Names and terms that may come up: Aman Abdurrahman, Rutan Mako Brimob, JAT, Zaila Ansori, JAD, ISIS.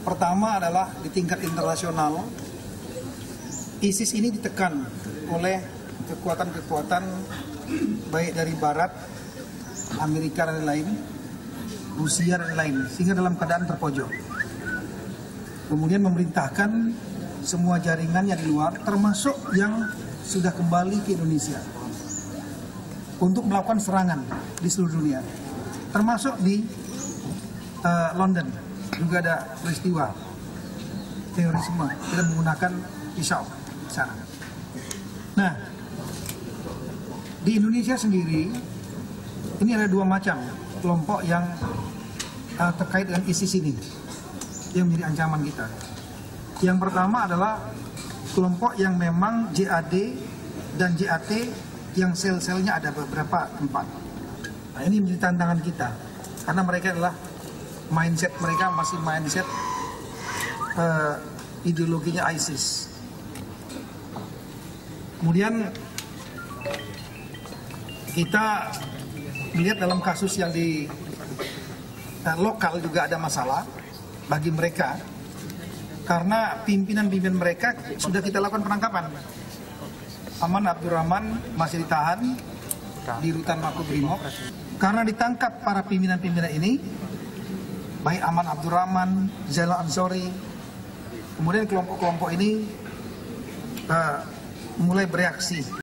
Pertama adalah di tingkat internasional, ISIS ini ditekan oleh kekuatan-kekuatan baik dari Barat, Amerika dan lain-lain, Rusia dan lain-lain, sehingga dalam keadaan terpojok. Kemudian memerintahkan semua jaringannya di luar, termasuk yang sudah kembali ke Indonesia, untuk melakukan serangan di seluruh dunia, termasuk di London juga ada peristiwa terorisme dengan menggunakan pisau di sana. Nah, di Indonesia sendiri ini ada dua macam kelompok yang terkait dengan ISIS ini yang menjadi ancaman kita. Yang pertama adalah kelompok yang memang JAD dan JAT yang sel-selnya ada beberapa tempat. Nah, ini menjadi tantangan kita karena mereka adalah mindset mereka masih mindset ideologinya ISIS. Kemudian kita melihat dalam kasus yang di lokal juga ada masalah bagi mereka karena pimpinan-pimpinan mereka sudah kita lakukan penangkapan. Aman Abdurrahman masih ditahan di Rutan Mako Brimob karena ditangkap para pimpinan-pimpinan ini, baik Aman Abdurrahman, Zaila Ansori. Kemudian kelompok-kelompok ini mulai bereaksi.